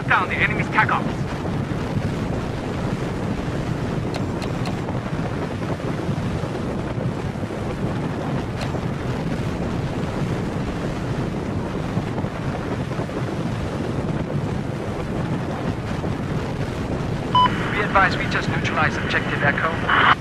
almost down the enemy's TACOM. We just neutralize objective Echo.